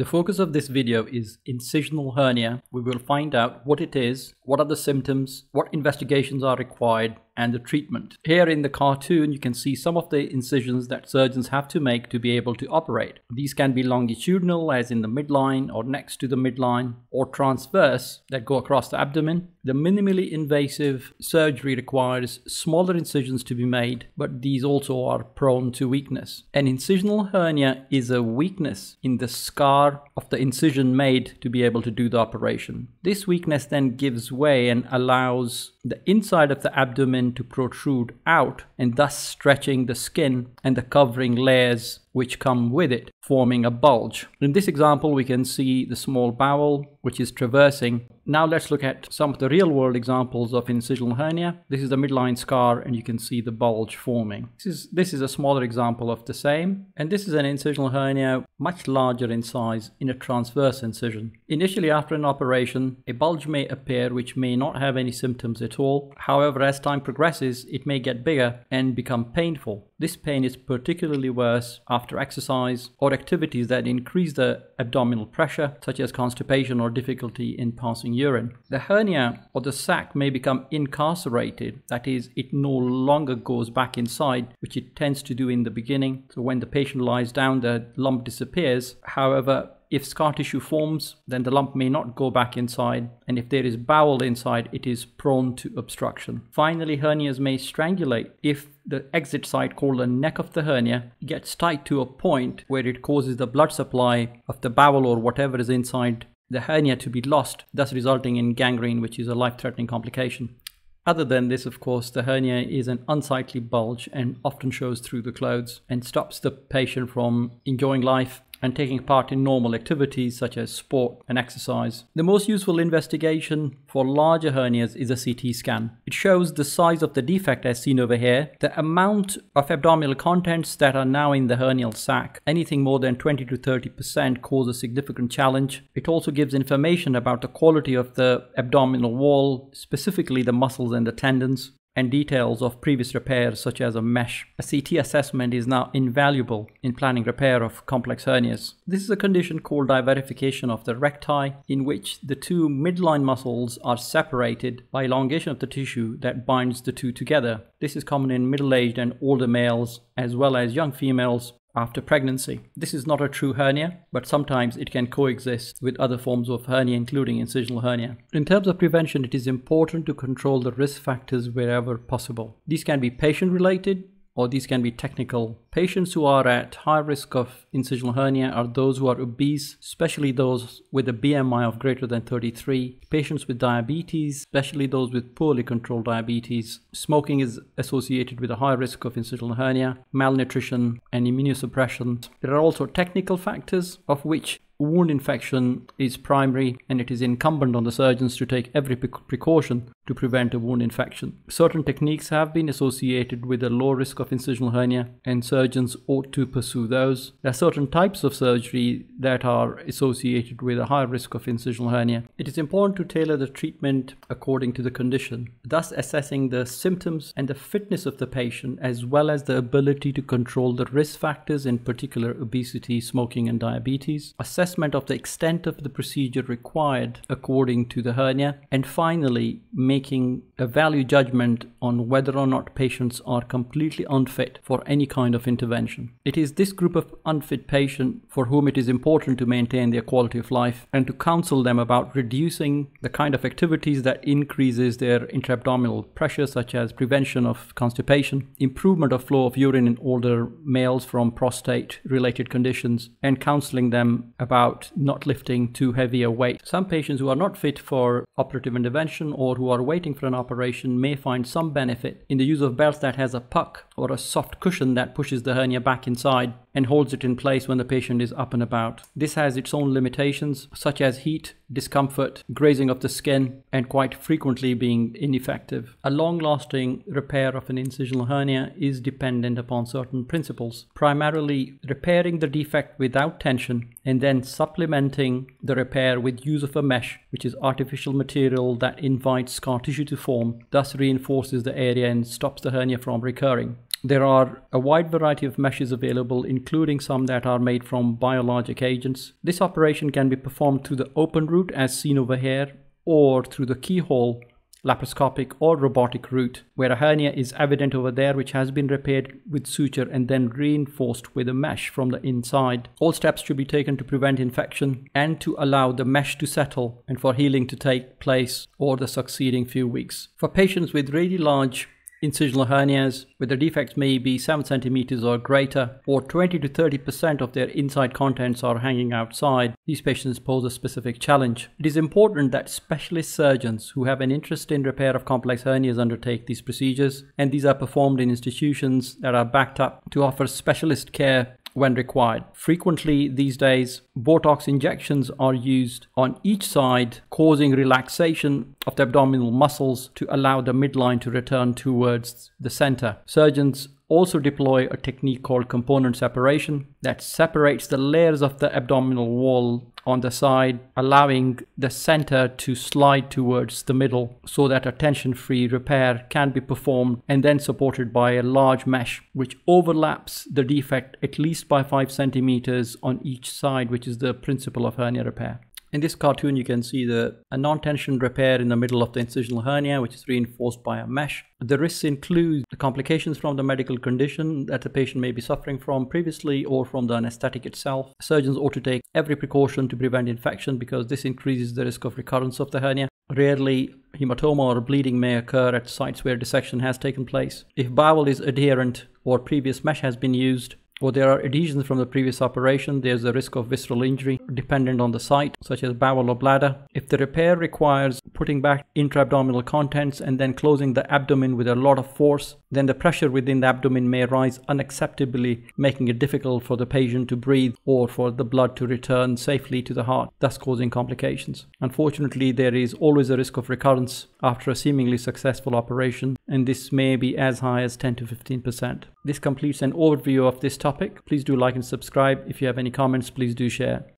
The focus of this video is incisional hernia. We will find out what it is, what are the symptoms, what investigations are required, and the treatment. Here in the cartoon, you can see some of the incisions that surgeons have to make to be able to operate. These can be longitudinal, as in the midline or next to the midline, or transverse, that go across the abdomen. The minimally invasive surgery requires smaller incisions to be made, but these also are prone to weakness. An incisional hernia is a weakness in the scar of the incision made to be able to do the operation. This weakness then gives way and allows the inside of the abdomen to protrude out, and thus stretching the skin and the covering layers which come with it, forming a bulge. In this example, we can see the small bowel, which is traversing. Now let's look at some of the real-world examples of incisional hernia. This is the midline scar, and you can see the bulge forming. This is a smaller example of the same, and this is an incisional hernia much larger in size in a transverse incision. Initially, after an operation, a bulge may appear which may not have any symptoms at all. However, as time progresses, it may get bigger and become painful. This pain is particularly worse after exercise or activities that increase the abdominal pressure, such as constipation or difficulty in passing urine. The hernia or the sac may become incarcerated, that is, it no longer goes back inside, which it tends to do in the beginning. So when the patient lies down, the lump disappears. However, if scar tissue forms, then the lump may not go back inside, and if there is bowel inside, it is prone to obstruction. Finally, hernias may strangulate if the exit site, called the neck of the hernia, gets tight to a point where it causes the blood supply of the bowel or whatever is inside the hernia to be lost, thus resulting in gangrene, which is a life-threatening complication. Other than this, of course, the hernia is an unsightly bulge and often shows through the clothes and stops the patient from enjoying life and taking part in normal activities such as sport and exercise. The most useful investigation for larger hernias is a CT scan. It shows the size of the defect as seen over here, the amount of abdominal contents that are now in the hernial sac. Anything more than 20% to 30% causes significant challenge. It also gives information about the quality of the abdominal wall, specifically the muscles and the tendons, and details of previous repairs such as a mesh. A CT assessment is now invaluable in planning repair of complex hernias. This is a condition called divarication of the recti, in which the two midline muscles are separated by elongation of the tissue that binds the two together. This is common in middle-aged and older males, as well as young females after pregnancy. This is not a true hernia, but sometimes it can coexist with other forms of hernia, including incisional hernia. In terms of prevention, it is important to control the risk factors wherever possible. These can be patient-related, or these can be technical. Patients who are at high risk of incisional hernia are those who are obese, especially those with a BMI of greater than 33, patients with diabetes, especially those with poorly controlled diabetes. Smoking is associated with a high risk of incisional hernia, malnutrition, and immunosuppression. There are also technical factors, of which wound infection is primary, and it is incumbent on the surgeons to take every precaution to prevent a wound infection. Certain techniques have been associated with a low risk of incisional hernia, and surgeons ought to pursue those. There are certain types of surgery that are associated with a high risk of incisional hernia. It is important to tailor the treatment according to the condition, thus assessing the symptoms and the fitness of the patient, as well as the ability to control the risk factors, in particular obesity, smoking, and diabetes. Assessment of the extent of the procedure required according to the hernia, and finally making a value judgment on whether or not patients are completely unfit for any kind of intervention. It is this group of unfit patients for whom it is important to maintain their quality of life and to counsel them about reducing the kind of activities that increases their intra-abdominal pressure, such as prevention of constipation, improvement of flow of urine in older males from prostate-related conditions, and counseling them about not lifting too heavy a weight. Some patients who are not fit for operative intervention or who are waiting for an operation may find some benefit in the use of belts that has a puck or a soft cushion that pushes the hernia back inside and holds it in place when the patient is up and about. This has its own limitations, such as heat, discomfort, grazing of the skin, and quite frequently being ineffective. A long-lasting repair of an incisional hernia is dependent upon certain principles, primarily repairing the defect without tension and then supplementing the repair with use of a mesh, which is artificial material that invites scar tissue to form, thus reinforces the area and stops the hernia from recurring. There are a wide variety of meshes available, including some that are made from biologic agents. This operation can be performed through the open route as seen over here, or through the keyhole, laparoscopic or robotic route, where a hernia is evident over there, which has been repaired with suture and then reinforced with a mesh from the inside. All steps should be taken to prevent infection and to allow the mesh to settle and for healing to take place over the succeeding few weeks. For patients with really large incisional hernias, where the defects may be 7 centimeters or greater, or 20 to 30% of their inside contents are hanging outside, these patients pose a specific challenge. It is important that specialist surgeons who have an interest in repair of complex hernias undertake these procedures, and these are performed in institutions that are backed up to offer specialist care when required. Frequently these days, Botox injections are used on each side, causing relaxation of the abdominal muscles to allow the midline to return towards the center. Surgeons also deploy a technique called component separation that separates the layers of the abdominal wall on the side, allowing the center to slide towards the middle so that a tension-free repair can be performed and then supported by a large mesh which overlaps the defect at least by 5 centimeters on each side, which is the principle of hernia repair. In this cartoon you can see a non-tension repair in the middle of the incisional hernia, which is reinforced by a mesh. The risks include the complications from the medical condition that the patient may be suffering from previously or from the anesthetic itself. Surgeons ought to take every precaution to prevent infection because this increases the risk of recurrence of the hernia. Rarely, hematoma or bleeding may occur at sites where dissection has taken place. If bowel is adherent or previous mesh has been used, or there are adhesions from the previous operation, there's a risk of visceral injury dependent on the site, such as bowel or bladder. If the repair requires putting back intra-abdominal contents and then closing the abdomen with a lot of force, then the pressure within the abdomen may rise unacceptably, making it difficult for the patient to breathe or for the blood to return safely to the heart, thus causing complications. Unfortunately, there is always a risk of recurrence after a seemingly successful operation, and this may be as high as 10 to 15%. This completes an overview of this topic. Please do like and subscribe. If you have any comments, please do share.